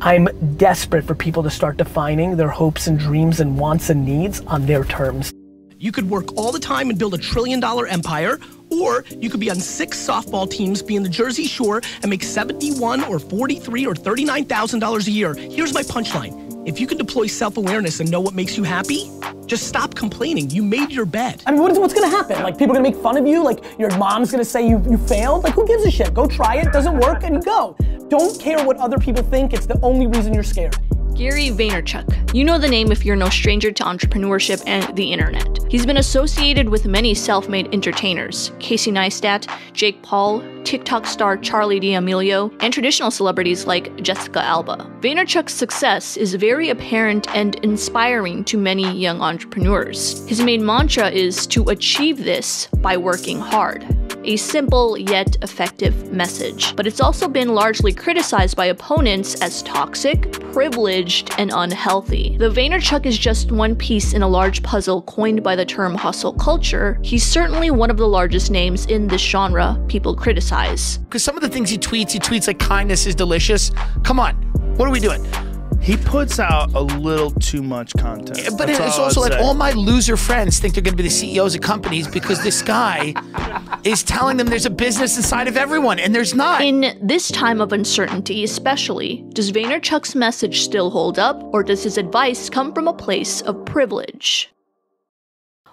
I'm desperate for people to start defining their hopes and dreams and wants and needs on their terms. You could work all the time and build a $1 trillion empire, or you could be on 6 softball teams, be in the Jersey Shore, and make $71,000 or $43,000 or $39,000 a year. Here's my punchline. If you can deploy self-awareness and know what makes you happy, just stop complaining. You made your bed. I mean, what's gonna happen? Like, people are gonna make fun of you? Like, your mom's gonna say you failed? Like, who gives a shit? Go try it, doesn't work, and go. Don't care what other people think. It's the only reason you're scared. Gary Vaynerchuk. You know the name if you're no stranger to entrepreneurship and the internet. He's been associated with many self-made entertainers, Casey Neistat, Jake Paul, TikTok star Charli D'Amelio, and traditional celebrities like Jessica Alba. Vaynerchuk's success is very apparent and inspiring to many young entrepreneurs. His main mantra is to achieve this by working hard. A simple yet effective message, but it's also been largely criticized by opponents as toxic, privileged, and unhealthy. The Vaynerchuk is just one piece in a large puzzle coined by the term hustle culture. He's certainly one of the largest names in this genre people criticize. Because some of the things he tweets like kindness is delicious. Come on, what are we doing? He puts out a little too much content. Yeah, but it's also like all my loser friends think they're going to be the CEOs of companies because this guy is telling them there's a business inside of everyone, and there's not. In this time of uncertainty especially, does Vaynerchuk's message still hold up, or does his advice come from a place of privilege?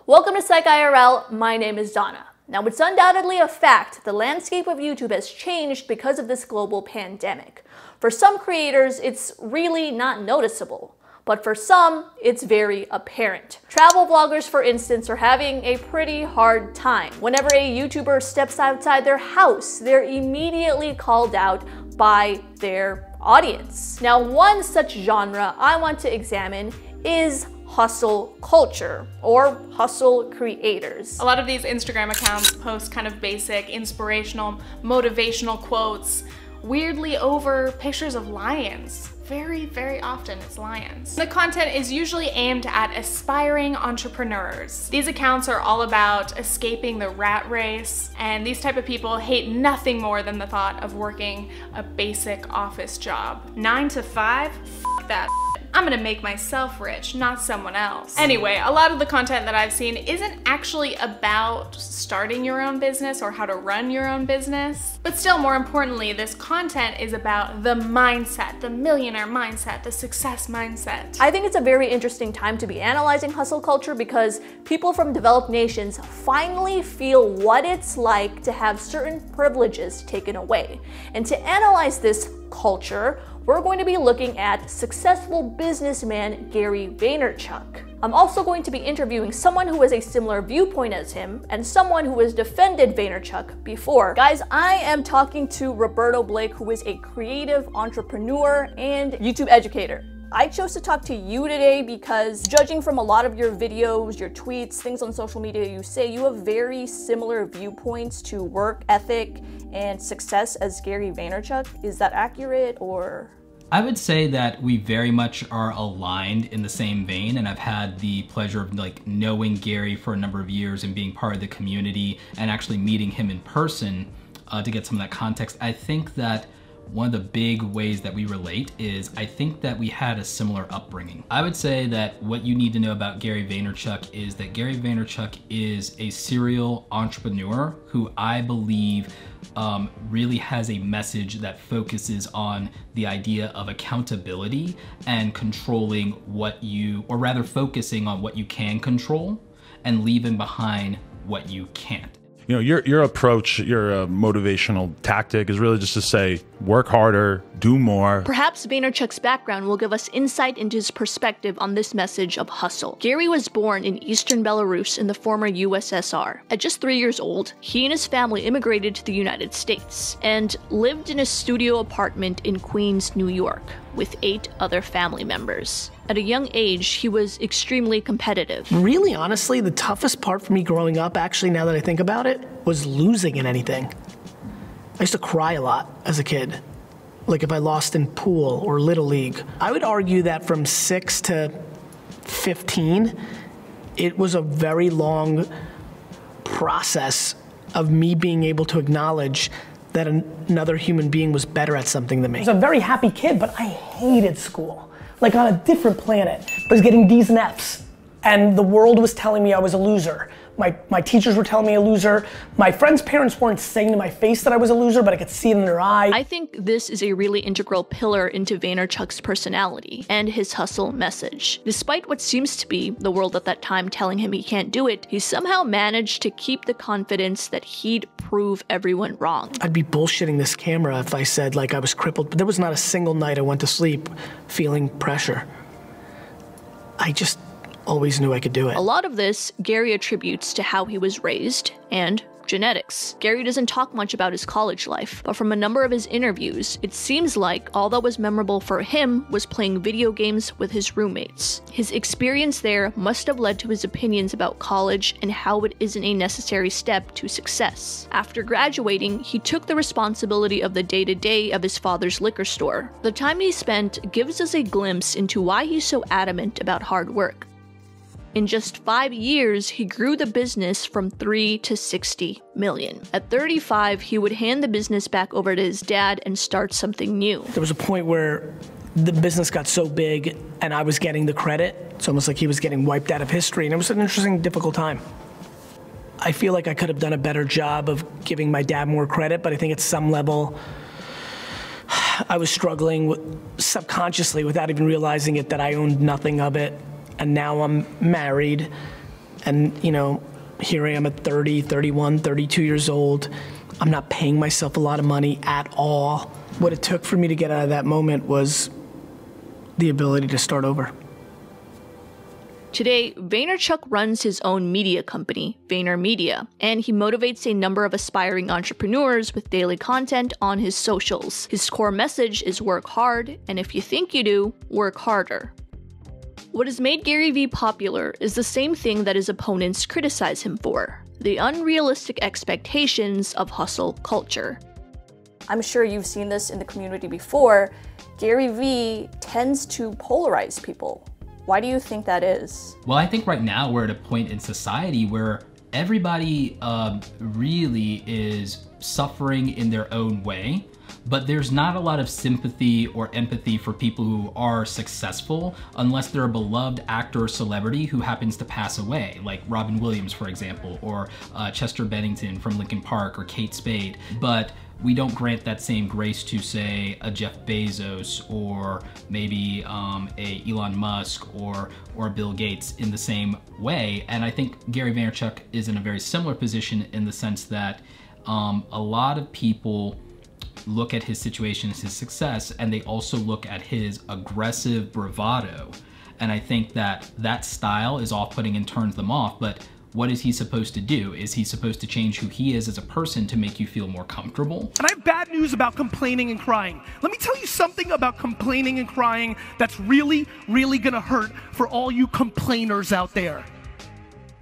Welcome to Psych IRL. My name is Donna. Now, it's undoubtedly a fact the landscape of YouTube has changed because of this global pandemic. For some creators, it's really not noticeable, but for some, it's very apparent. Travel vloggers, for instance, are having a pretty hard time. Whenever a YouTuber steps outside their house, they're immediately called out by their audience. Now, one such genre I want to examine is hustle culture, or hustle creators. A lot of these Instagram accounts post kind of basic, inspirational, motivational quotes, weirdly over pictures of lions. Very, very often it's lions. The content is usually aimed at aspiring entrepreneurs. These accounts are all about escaping the rat race, and these type of people hate nothing more than the thought of working a basic office job. 9 to 5? F that. I'm gonna make myself rich, not someone else. Anyway, a lot of the content that I've seen isn't actually about starting your own business or how to run your own business, but still more importantly, this content is about the mindset, the millionaire mindset, the success mindset. I think it's a very interesting time to be analyzing hustle culture because people from developed nations finally feel what it's like to have certain privileges taken away. And to analyze this culture, we're going to be looking at successful businessman Gary Vaynerchuk. I'm also going to be interviewing someone who has a similar viewpoint as him and someone who has defended Vaynerchuk before. Guys, I am talking to Roberto Blake, who is a creative entrepreneur and YouTube educator. I chose to talk to you today because, judging from a lot of your videos, your tweets, things on social media you say, you have very similar viewpoints to work ethic and success as Gary Vaynerchuk. Is that accurate, or...? I would say that we very much are aligned in the same vein, and I've had the pleasure of like knowing Gary for a number of years and being part of the community and actually meeting him in person to get some of that context. I think that one of the big ways that we relate is I think that we had a similar upbringing. I would say that what you need to know about Gary Vaynerchuk is that Gary Vaynerchuk is a serial entrepreneur who I believe really has a message that focuses on the idea of accountability and controlling what you, or rather focusing on what you can control and leaving behind what you can't. You know, your approach, your motivational tactic is really just to say, work harder, do more. Perhaps Vaynerchuk's background will give us insight into his perspective on this message of hustle. Gary was born in eastern Belarus in the former USSR. At just 3 years old, he and his family immigrated to the United States and lived in a studio apartment in Queens, New York, with 8 other family members. At a young age, he was extremely competitive. Really, honestly, the toughest part for me growing up, actually, now that I think about it, was losing in anything. I used to cry a lot as a kid. Like if I lost in pool or Little League. I would argue that from 6 to 15, it was a very long process of me being able to acknowledge that another human being was better at something than me. I was a very happy kid, but I hated school. Like on a different planet. I was getting D's and F's, and the world was telling me I was a loser. My teachers were telling me a loser. My friends' parents weren't saying to my face that I was a loser, but I could see it in their eye. I think this is a really integral pillar into Vaynerchuk's personality and his hustle message. Despite what seems to be the world at that time telling him he can't do it, he somehow managed to keep the confidence that he'd prove everyone wrong. I'd be bullshitting this camera if I said like I was crippled, but there was not a single night I went to sleep feeling pressure. I just always knew I could do it. A lot of this Gary attributes to how he was raised and genetics. Gary doesn't talk much about his college life, but from a number of his interviews, it seems like all that was memorable for him was playing video games with his roommates. His experience there must have led to his opinions about college and how it isn't a necessary step to success. After graduating, he took the responsibility of the day-to-day of his father's liquor store. The time he spent gives us a glimpse into why he's so adamant about hard work. In just 5 years, he grew the business from 3 to 60 million. At 35, he would hand the business back over to his dad and start something new. There was a point where the business got so big and I was getting the credit. It's almost like he was getting wiped out of history, and it was an interesting, difficult time. I feel like I could have done a better job of giving my dad more credit, but I think at some level, I was struggling subconsciously without even realizing it that I owned nothing of it. And now I'm married, and you know, here I am at 30, 31, 32 years old. I'm not paying myself a lot of money at all. What it took for me to get out of that moment was the ability to start over. Today, Vaynerchuk runs his own media company, Vayner Media, and he motivates a number of aspiring entrepreneurs with daily content on his socials. His core message is work hard, and if you think you do, work harder. What has made Gary Vee popular is the same thing that his opponents criticize him for, the unrealistic expectations of hustle culture. I'm sure you've seen this in the community before. Gary Vee tends to polarize people. Why do you think that is? Well, I think right now we're at a point in society where everybody really is suffering in their own way. But there's not a lot of sympathy or empathy for people who are successful unless they're a beloved actor or celebrity who happens to pass away, like Robin Williams, for example, or Chester Bennington from Linkin Park, or Kate Spade. But we don't grant that same grace to, say, a Jeff Bezos, or maybe a Elon Musk, or Bill Gates in the same way. And I think Gary Vaynerchuk is in a very similar position in the sense that a lot of people look at his situation as his success, and they also look at his aggressive bravado. And I think that that style is off-putting and turns them off, but what is he supposed to do? Is he supposed to change who he is as a person to make you feel more comfortable? And I have bad news about complaining and crying. Let me tell you something about complaining and crying that's really, really gonna hurt for all you complainers out there.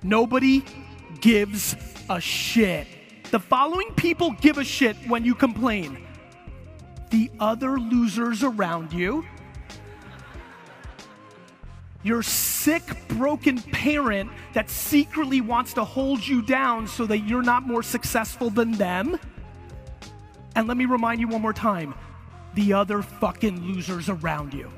Nobody gives a shit. The following people give a shit when you complain: the other losers around you, your sick, broken parent that secretly wants to hold you down so that you're not more successful than them. And let me remind you one more time, the other fucking losers around you.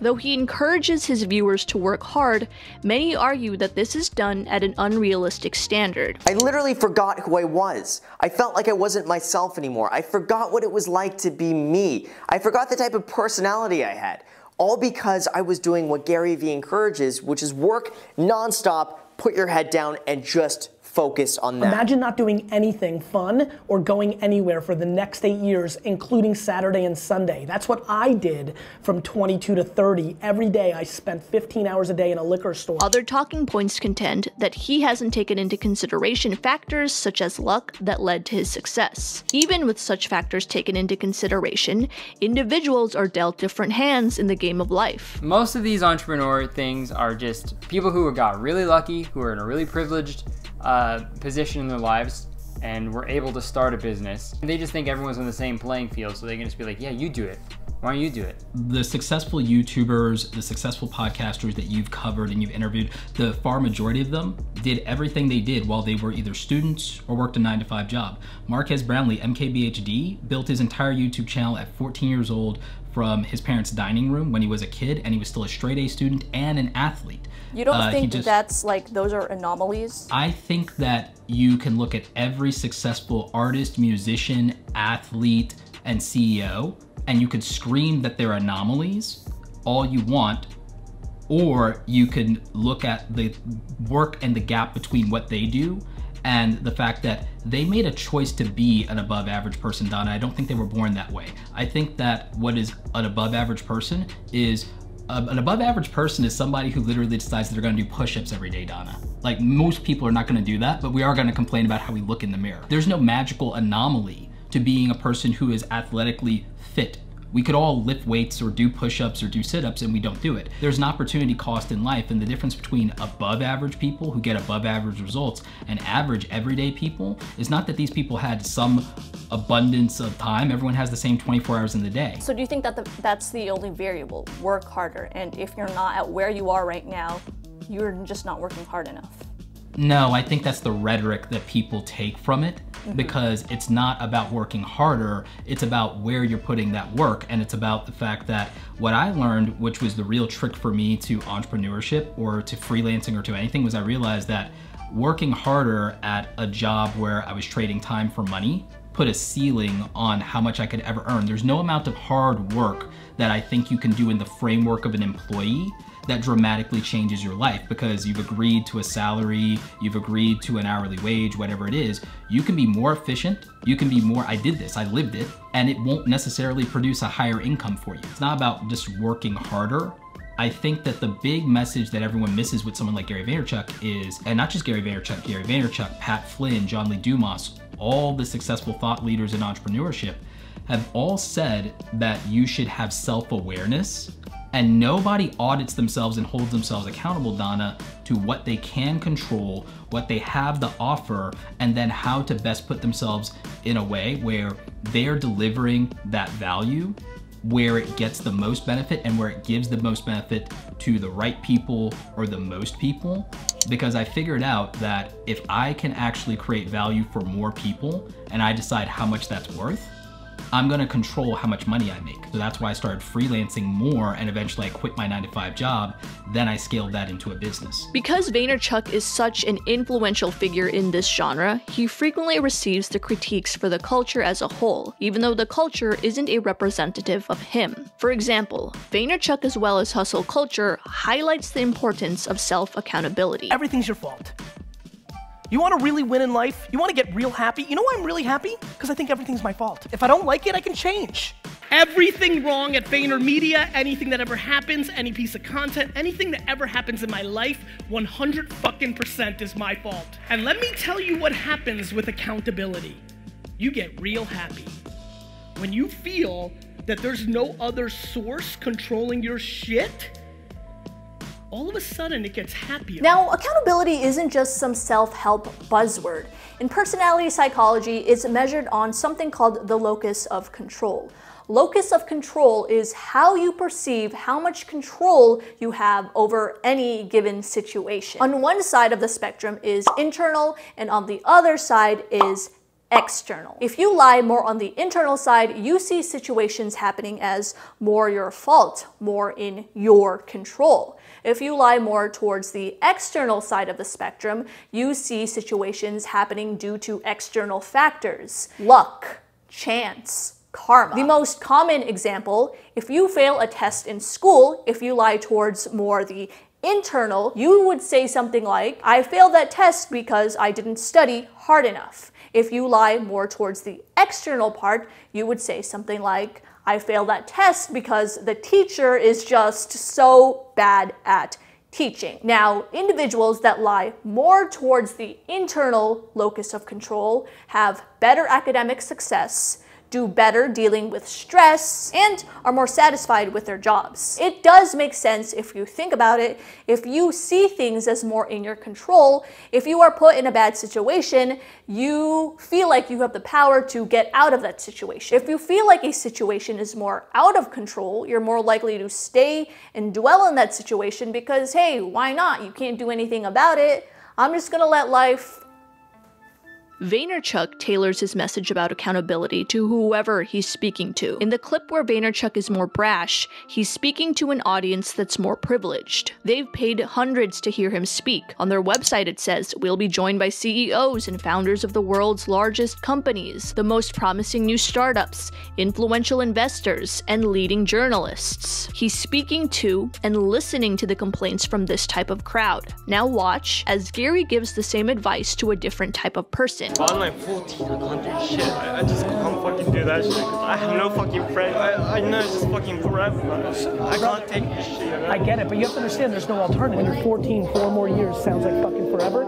Though he encourages his viewers to work hard, many argue that this is done at an unrealistic standard. I literally forgot who I was. I felt like I wasn't myself anymore. I forgot what it was like to be me. I forgot the type of personality I had. All because I was doing what Gary Vee encourages, which is work nonstop, put your head down, and just focus on that. Imagine not doing anything fun or going anywhere for the next 8 years, including Saturday and Sunday. That's what I did from 22 to 30. Every day I spent 15 hours a day in a liquor store. Other talking points contend that he hasn't taken into consideration factors such as luck that led to his success. Even with such factors taken into consideration, individuals are dealt different hands in the game of life. Most of these entrepreneur things are just people who got really lucky, who are in a really privileged position in their lives and were able to start a business. And they just think everyone's on the same playing field, so they can just be like, yeah, you do it. Why don't you do it? The successful YouTubers, the successful podcasters that you've covered and you've interviewed, the far majority of them did everything they did while they were either students or worked a 9-to-5 job. Marques Brownlee, MKBHD, built his entire YouTube channel at 14 years old from his parents' dining room when he was a kid, and he was still a straight A student and an athlete. You don't think that's like, those are anomalies? I think that you can look at every successful artist, musician, athlete, and CEO, and you could scream that they're anomalies all you want, or you can look at the work and the gap between what they do and the fact that they made a choice to be an above average person, Donna. I don't think they were born that way. I think that what is an above average person is, an above average person is somebody who literally decides that they're gonna do push-ups every day, Donna. Like, most people are not gonna do that, but we are gonna complain about how we look in the mirror. There's no magical anomaly to being a person who is athletically fit. We could all lift weights or do push-ups or do sit-ups, and we don't do it. There's an opportunity cost in life, and the difference between above average people who get above average results and average everyday people is not that these people had some abundance of time. Everyone has the same 24 hours in the day. So do you think that that's the only variable? Work harder, and if you're not at where you are right now, you're just not working hard enough. No, I think that's the rhetoric that people take from it, because it's not about working harder, it's about where you're putting that work, and it's about the fact that what I learned, which was the real trick for me to entrepreneurship or to freelancing or to anything, was I realized that working harder at a job where I was trading time for money put a ceiling on how much I could ever earn. There's no amount of hard work that I think you can do in the framework of an employee that dramatically changes your life, because you've agreed to a salary, you've agreed to an hourly wage, whatever it is. You can be more efficient, you can be more, I did this, I lived it, and it won't necessarily produce a higher income for you. It's not about just working harder. I think that the big message that everyone misses with someone like Gary Vaynerchuk is, and not just Gary Vaynerchuk, Pat Flynn, John Lee Dumas, all the successful thought leaders in entrepreneurship have all said that you should have self-awareness, and nobody audits themselves and holds themselves accountable, Donna, to what they can control, what they have to offer, and then how to best put themselves in a way where they're delivering that value, where it gets the most benefit and where it gives the most benefit to the right people or the most people. Because I figured out that if I can actually create value for more people and I decide how much that's worth, I'm gonna control how much money I make. So that's why I started freelancing more, and eventually I quit my 9-to-5 job, then I scaled that into a business. Because Vaynerchuk is such an influential figure in this genre, he frequently receives the critiques for the culture as a whole, even though the culture isn't a representative of him. For example, Vaynerchuk, as well as hustle culture, highlights the importance of self-accountability. Everything's your fault. You want to really win in life? You want to get real happy? You know why I'm really happy? Because I think everything's my fault. If I don't like it, I can change. Everything wrong at Vayner Media, anything that ever happens, any piece of content, anything that ever happens in my life, 100% is my fault. And let me tell you what happens with accountability. You get real happy. When you feel that there's no other source controlling your shit, all of a sudden it gets happier. Now, accountability isn't just some self-help buzzword. In personality psychology, it's measured on something called the locus of control. Locus of control is how you perceive how much control you have over any given situation. On one side of the spectrum is internal, and on the other side is external. If you lie more on the internal side, you see situations happening as more your fault, more in your control. If you lie more towards the external side of the spectrum, you see situations happening due to external factors: luck, chance, karma. The most common example, if you fail a test in school, if you lie towards more the internal, you would say something like, I failed that test because I didn't study hard enough. If you lie more towards the external part, you would say something like, I failed that test because the teacher is just so bad at teaching. Now, individuals that lie more towards the internal locus of control have better academic success, do better dealing with stress, and are more satisfied with their jobs. It does make sense if you think about it. If you see things as more in your control, if you are put in a bad situation, you feel like you have the power to get out of that situation. If you feel like a situation is more out of control, you're more likely to stay and dwell in that situation because, hey, why not? You can't do anything about it. I'm just gonna let life. Vaynerchuk tailors his message about accountability to whoever he's speaking to. In the clip where Vaynerchuk is more brash, he's speaking to an audience that's more privileged. They've paid hundreds to hear him speak. On their website it says, "We'll be joined by CEOs and founders of the world's largest companies, the most promising new startups, influential investors, and leading journalists." He's speaking to and listening to the complaints from this type of crowd. Now watch as Gary gives the same advice to a different type of person. Online 14, I can't do shit. I just can't fucking do that shit. I have no fucking friends. I know it's just fucking forever, man. I can't take this shit. Man. I get it, but you have to understand there's no alternative. When you're 14, 4 more years sounds like fucking forever,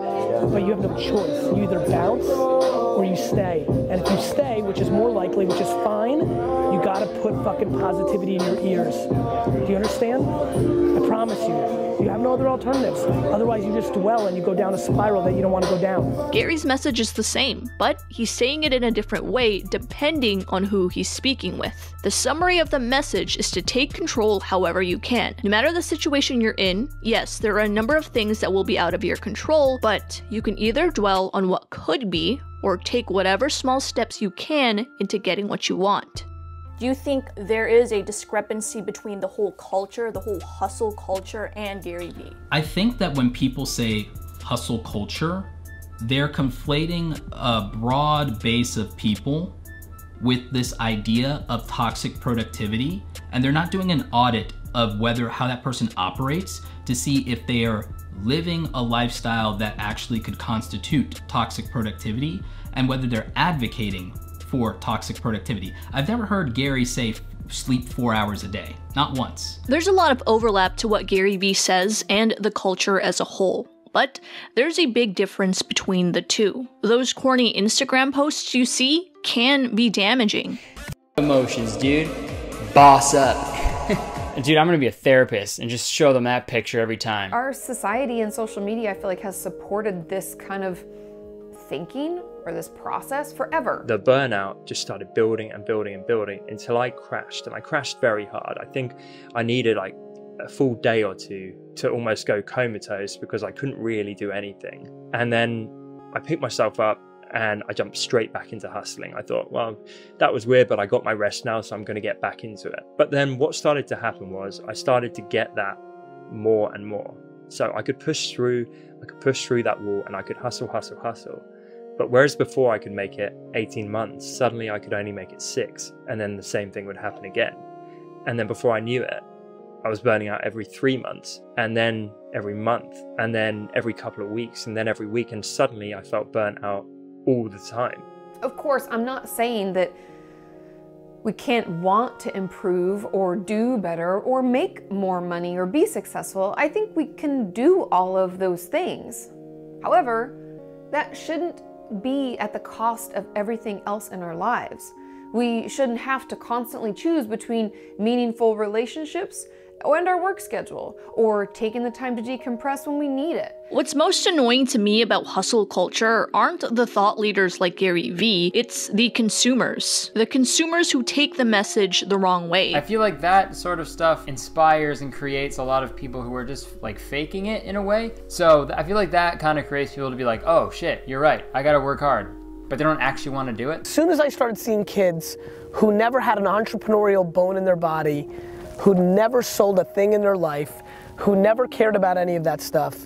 but you have no choice. You either bounce or you stay. And if you stay, which is more likely, which is fine, you gotta put fucking positivity in your ears. Do you understand? I promise you. You have no other alternatives. Otherwise, you just dwell and you go down a spiral that you don't want to go down. Gary's message is the same, but he's saying it in a different way depending on who he's speaking with. The summary of the message is to take control however you can. No matter the situation you're in, yes, there are a number of things that will be out of your control, but you can either dwell on what could be or take whatever small steps you can into getting what you want. Do you think there is a discrepancy between the whole culture, the whole hustle culture, and Gary Vee? I think that when people say hustle culture, they're conflating a broad base of people with this idea of toxic productivity, and they're not doing an audit of how that person operates to see if they are living a lifestyle that actually could constitute toxic productivity and whether they're advocating for toxic productivity. I've never heard Gary say sleep 4 hours a day, not once. There's a lot of overlap to what Gary Vee says and the culture as a whole, but there's a big difference between the two. Those corny Instagram posts you see can be damaging. Emotions, dude, boss up. Dude, I'm gonna be a therapist and just show them that picture every time. Our society and social media, I feel like, has supported this kind of thinking or this process forever. The burnout just started building and building and building until I crashed, and I crashed very hard. I think I needed like a full day or two to almost go comatose because I couldn't really do anything. And then I picked myself up and I jumped straight back into hustling. I thought, well, that was weird, but I got my rest now, so I'm gonna get back into it. But then what started to happen was I started to get that more and more. So I could push through, that wall, and I could hustle, hustle, hustle. But whereas before I could make it 18 months, suddenly I could only make it 6, and then the same thing would happen again. And then before I knew it, I was burning out every 3 months, and then every month, and then every couple of weeks, and then every week, and suddenly I felt burnt out all the time. Of course, I'm not saying that we can't want to improve or do better or make more money or be successful. I think we can do all of those things. However, that shouldn't be at the cost of everything else in our lives. We shouldn't have to constantly choose between meaningful relationships and our work schedule, or taking the time to decompress when we need it. What's most annoying to me about hustle culture aren't the thought leaders like Gary Vee, it's the consumers. The consumers who take the message the wrong way. I feel like that sort of stuff inspires and creates a lot of people who are just like faking it in a way. So I feel like that kind of creates people to be like, oh shit, you're right, I gotta work hard. But they don't actually want to do it. As soon as I started seeing kids who never had an entrepreneurial bone in their body, who never sold a thing in their life, who never cared about any of that stuff,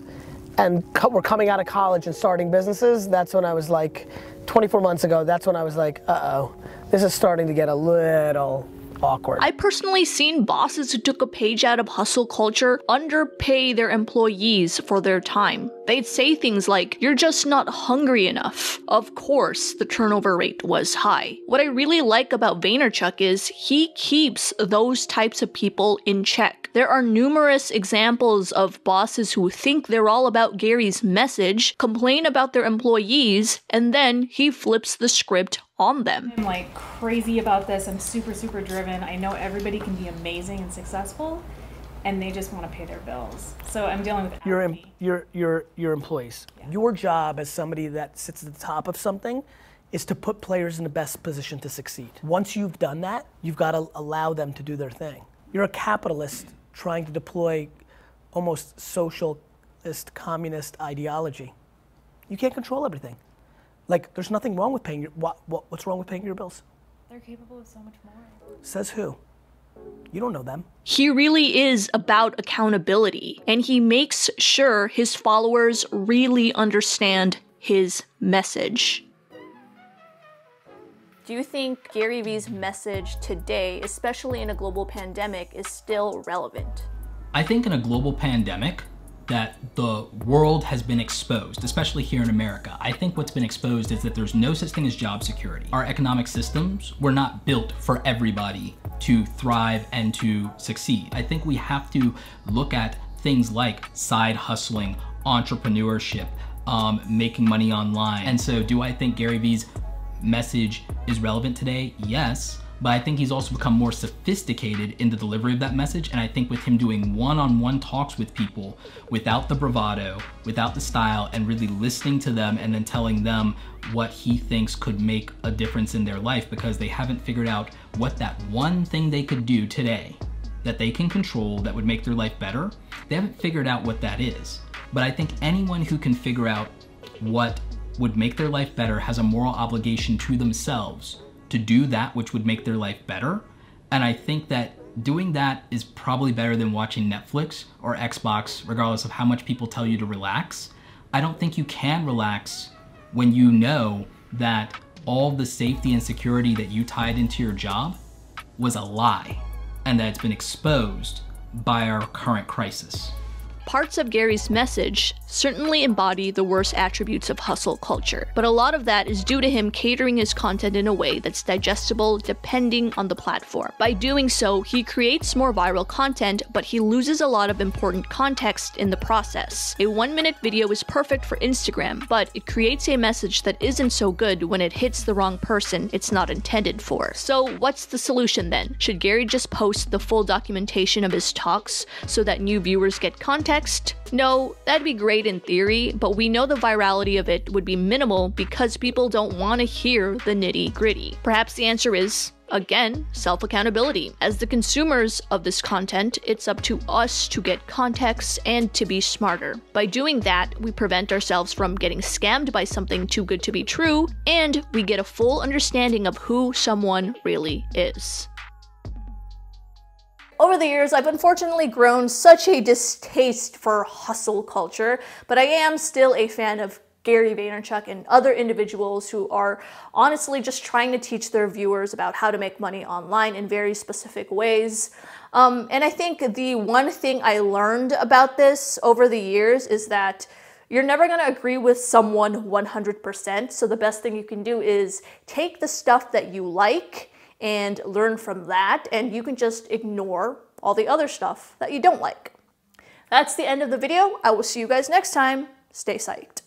and were coming out of college and starting businesses, that's when I was like, 24 months ago, that's when I was like, uh-oh, this is starting to get a little awkward. I personally seen bosses who took a page out of hustle culture underpay their employees for their time. They'd say things like, "You're just not hungry enough." Of course, the turnover rate was high. What I really like about Vaynerchuk is he keeps those types of people in check. There are numerous examples of bosses who think they're all about Gary's message, complain about their employees, and then he flips the script on them. I'm like crazy about this. I'm super driven. I know everybody can be amazing and successful, and they just want to pay their bills. So I'm dealing with your employees. Yeah. Your job as somebody that sits at the top of something is to put players in the best position to succeed. Once you've done that, you've got to allow them to do their thing. You're a capitalist trying to deploy almost socialist, communist ideology. You can't control everything. Like, there's nothing wrong with paying your, what's wrong with paying your bills? They're capable of so much more. Says who? You don't know them. He really is about accountability, and he makes sure his followers really understand his message. Do you think Gary V's message today, especially in a global pandemic, is still relevant? I think in a global pandemic, that the world has been exposed, especially here in America. I think what's been exposed is that there's no such thing as job security. Our economic systems were not built for everybody to thrive and to succeed. I think we have to look at things like side hustling, entrepreneurship, making money online. And so do I think Gary V's message is relevant today? Yes. But I think he's also become more sophisticated in the delivery of that message. And I think with him doing one-on-one talks with people without the bravado, without the style, and really listening to them and then telling them what he thinks could make a difference in their life, because they haven't figured out what that one thing they could do today that they can control that would make their life better. They haven't figured out what that is. But I think anyone who can figure out what would make their life better has a moral obligation to themselves to do that which would make their life better. And I think that doing that is probably better than watching Netflix or Xbox, regardless of how much people tell you to relax. I don't think you can relax when you know that all the safety and security that you tied into your job was a lie, and that it's been exposed by our current crisis. Parts of Gary's message certainly embody the worst attributes of hustle culture, but a lot of that is due to him catering his content in a way that's digestible depending on the platform. By doing so, he creates more viral content, but he loses a lot of important context in the process. A 1-minute video is perfect for Instagram, but it creates a message that isn't so good when it hits the wrong person it's not intended for. So what's the solution then? Should Gary just post the full documentation of his talks so that new viewers get context? No, that'd be great in theory, but we know the virality of it would be minimal because people don't want to hear the nitty-gritty. Perhaps the answer is, again, self-accountability. As the consumers of this content, it's up to us to get context and to be smarter. By doing that, we prevent ourselves from getting scammed by something too good to be true, and we get a full understanding of who someone really is. Over the years, I've unfortunately grown such a distaste for hustle culture, but I am still a fan of Gary Vaynerchuk and other individuals who are honestly just trying to teach their viewers about how to make money online in very specific ways. And I think the one thing I learned about this over the years is that you're never going to agree with someone 100%, so the best thing you can do is take the stuff that you like and learn from that, and you can just ignore all the other stuff that you don't like. That's the end of the video. I will see you guys next time. Stay psyched.